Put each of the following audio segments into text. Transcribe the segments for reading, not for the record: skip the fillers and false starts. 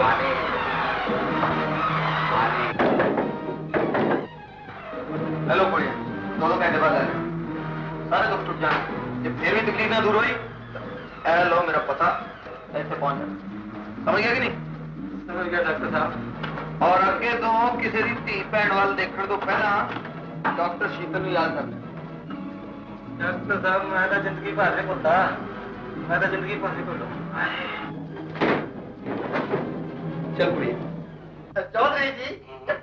Hello कोड़िया दोनों कहने वाला है सारे दुख टूट जाए जब फिर भी तकलीफ ना दूर हुई हेलो मेरा पता ऐसे पहुंच जाए समझ गया कि नहीं समझ गया डॉक्टर साहब और अगे तो किसी की धी भैन वाल देखने तो पहला डॉक्टर शीतल को याद करना डॉक्टर साहब मैं तो जिंदगी भर से भुलता मैं तो जिंदगी भर से भुलता चल पड़ी चौधरी जी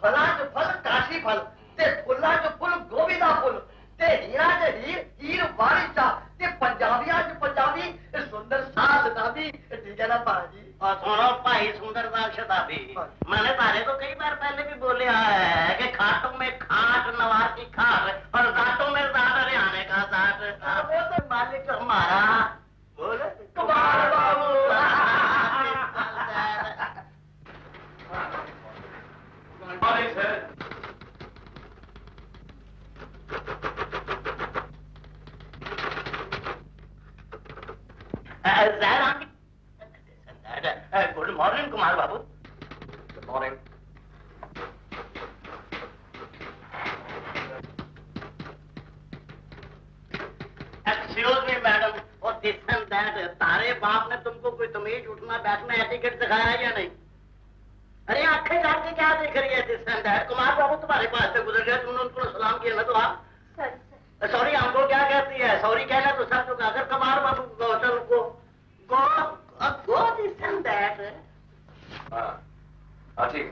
फला जो फल काशी फल ते फुला जो फुल गोविंदा फुल ते हीरा जे हीर हीर बारिशा ते पंजाबिया जो पंजाबी सुंदर साथ शताबी ठीक है ना भाजी और सुनो भाई सुंदर साथ शताबी मैंने तारे को कई बार पहले भी बोले है कि खाटों में खाट नवार की खाट और दांतों में दांत हरियाणे का दांत वो तो मालिक हमारा बोले Kumar Babu good morning Kumar Babu good morning excuse me madam और दिस एंड दैट तारे बाप ने तुमको कोई तमीज उठना बैठना एटिकेट सिखाया है या नहीं अरे आंखें झाड़ के क्या देख रही है दिस कुमार बाबू तुम्हारे पास से गुजर गया तुमने उनको सलाम किया ना तो आप सॉरी हमको क्या कहती है सॉरी कहना तो सब लोग अगर कुमार बाबू गौचल को go go this and that हां ठीक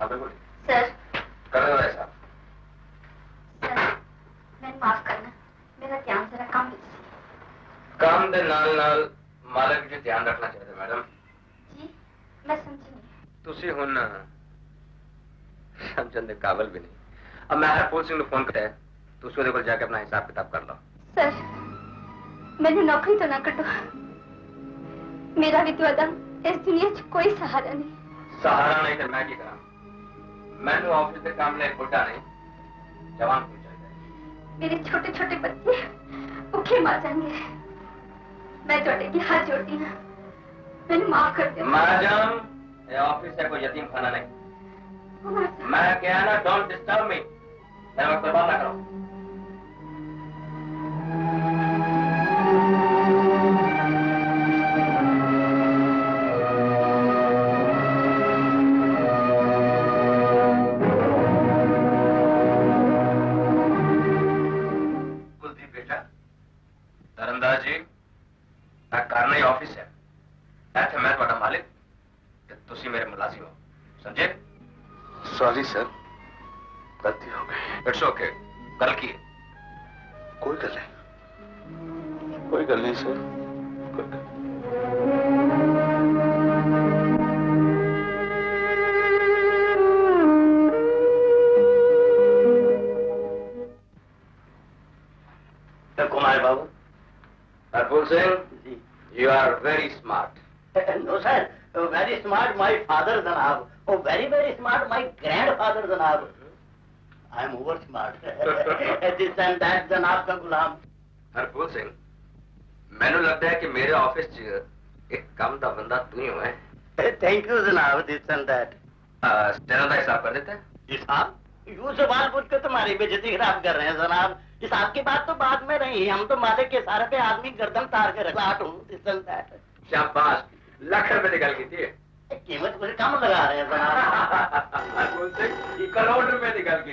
है बिल्कुल सर कर दो ऐसा सर मैं माफ करना मेरा ध्यान जरा कम काम दे नाल नाल मालक जी ध्यान रखना चाहिए मैडम जी मैं समझी तुसी हुन समझन दे काबिल भी नहीं अब मैं हरपूल सिंह को फोन करता है तुसी उहदे कोल जाके अपना हिसाब किताब कर लो सर मैंने नौकरी तो ना कटो मेरा भी तो अदम इस दुनिया च कोई सहारा नहीं तो मैं की करा मैं ऑफिस के काम ले बुढ़ा नहीं जवान हो जाएगा मेरे छोटे छोटे बच्चे भूखे मर जाएंगे मैं तुहाडे की हाथ जोड़ती हां मैंने माफ कर दो मैडम ऑफिस है कोई यतीम खाना नहीं मैं क्या ना डोंट डिस्टर्ब मी मैं बर्बाद ना करूं कुलदीप बेटा तरंदा जी मैं कारने ऑफिस है ऐसे मैं थोड़ा मालिक तुसी मेरे मुलाजिम हो समझे सॉरी सर गलती हो गई इट्स ओके कल की कोई गल नहीं सर तो Kumar Babu Harpool Singh you are very smart no sir very smart my father Zanab oh very smart my grandfather Zanab I am over smart this and that Zanab ka gulam Harpal Singh mainu lagda hai ki mere office ch ek kam da banda tu hi ho thank you Zanab this and that Zanab saab kar deta hai ji saab you sawal pooch ke tumhari bejati kharab kar rahe hain Zanab is aap ki baat to baad mein nahi hum to malik ke sare pe aadmi gardan tar ke rakha hu this and that shabash lakh रुपए की गल की कीमत मुझे कम लगा रहे हैं करोड़ रुपए की गल की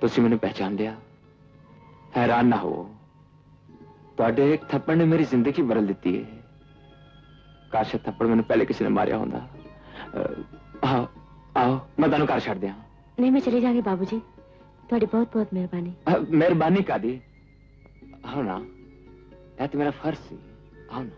तुसी मैंने पहचान लिया, हैरान ना हो। तुहाडे एक थप्पड़ ने मेरी जिंदगी बदल दी है। काश थप्पड़ मैंने पहले किसी ने मारिया होंदा। आओ आओ मैं तुहानू घर छड़ दियां। नहीं मैं चली जाऊंगी बाबूजी, तुहाडी बहुत बहुत मेहरबानी। मेहरबानी कादी, आओ ना, यह तो मेरा फर्ज है। आओ ना।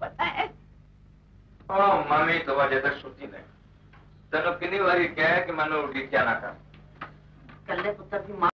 पता है? ओ मामी तो वजह सुती नहीं तनु कितनी बारी कहे कि मनो उड़ी क्या ना कर कल्ले पुत्र की